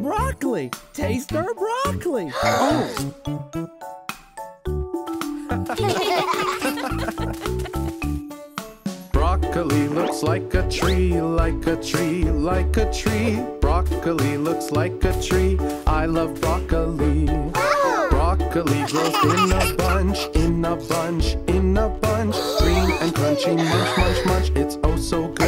Broccoli! Taste our broccoli! Oh! Broccoli looks like a tree, like a tree, like a tree. Broccoli looks like a tree. I love broccoli. Oh. Broccoli grows in a bunch, in a bunch, in a bunch. Green and crunchy, munch, munch, munch. It's oh so good.